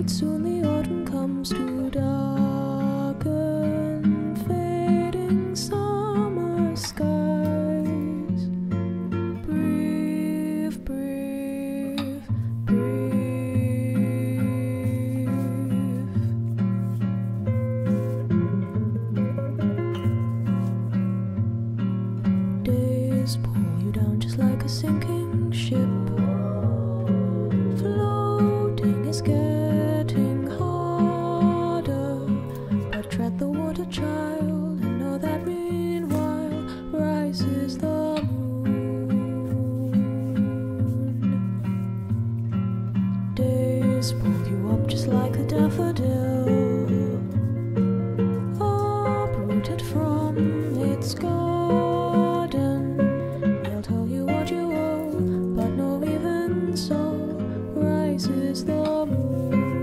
but soon the autumn comes to darken fading summer skies. Breathe, breathe, breathe. Days pull you down just like a sinking ship. Floating is getting harder, but tread the water, child, and know that meanwhile rises the moon. Days pull you up just like a daffodil, uprooted from its garden. They'll tell you what you owe, but no, even so rises the moon.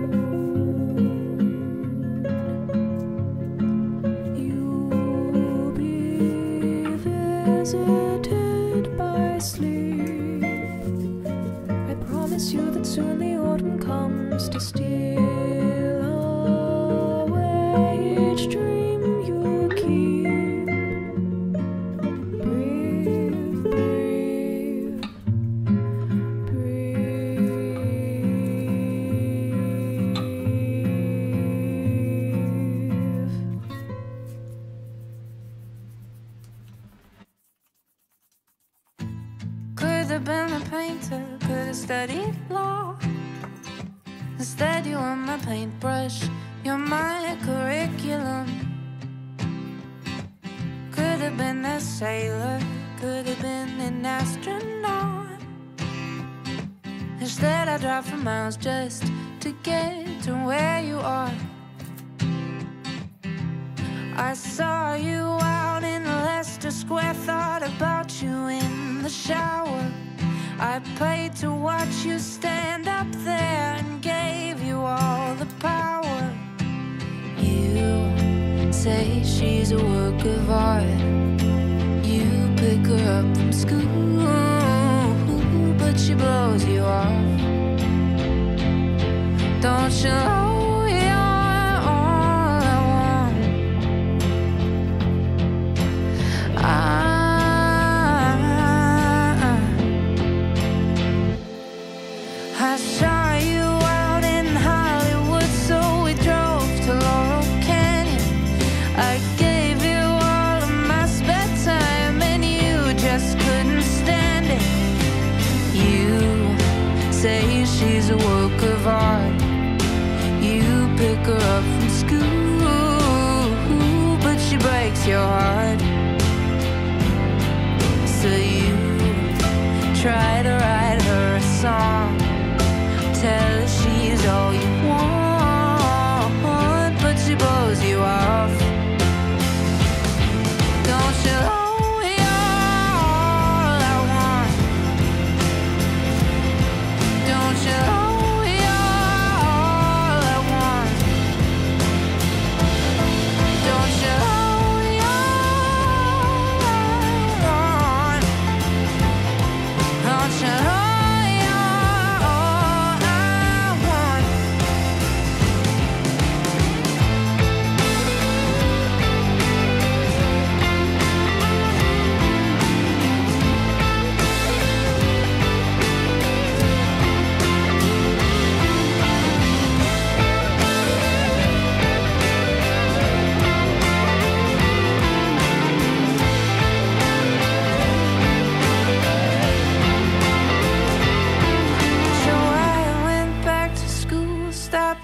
You'll be visited by sleep. I promise you that soon the autumn comes to steal away each dream you keep. Breathe, breathe, breathe. Could have been a painter, could have studied law. Instead, you are my paintbrush, you're my curriculum. Could have been a sailor, could have been an astronaut. Instead, I drive for miles just to get to where you are. I saw you out in Leicester Square, thought about you in the shower. I paid to watch you stand up there and gave you all the power. You say she's a work of art. You pick her up from school, but she blows you off. Don't you know you're all I want? I saw you out in Hollywood, so we drove to Laurel Canyon. I gave you all of my spare time, and you just couldn't stand it. You say she's a work of art. You pick her up from school, but she breaks your heart. So you try to write her a song, tell her she's all you want, but she blows you off. Don't you know you're all I want? Don't you know you're all I want? Don't you know you're all I want? Don't you know?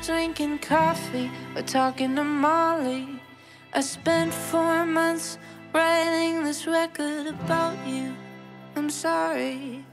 Drinking coffee or talking to Molly. I spent 4 months writing this record about you. I'm sorry.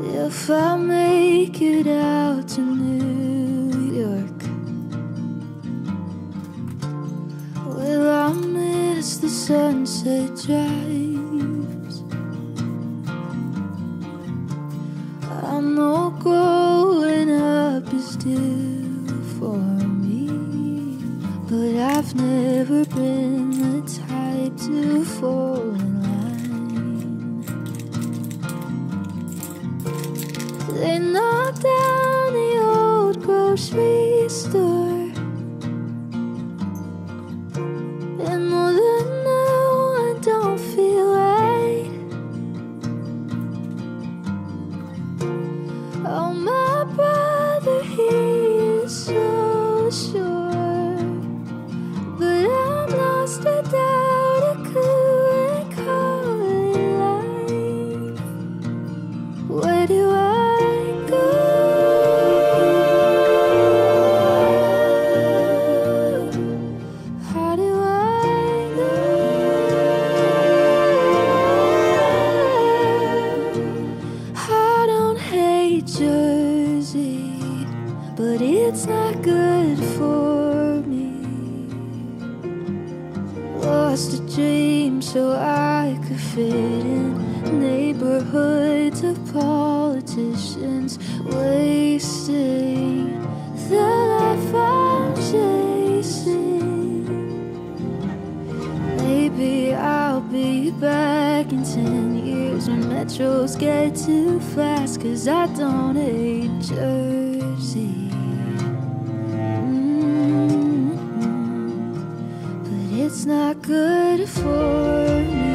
if I make it out to New York. Will I miss the sunset drives? I know growing up is due for me, but I've never been the type to fall in love. They knocked down the old grocery store, and although now I don't feel right, oh, my brother, he is so sure, but I'm lost without a clue and call it life. Where do I Jersey, but it's not good for me. Lost a dream so I could fit in. Neighborhoods of politicians wasting the life I'm chasing. Maybe I'll be back in 10 years when metros get too fast, 'cause I don't hate Jersey, but it's not good for me.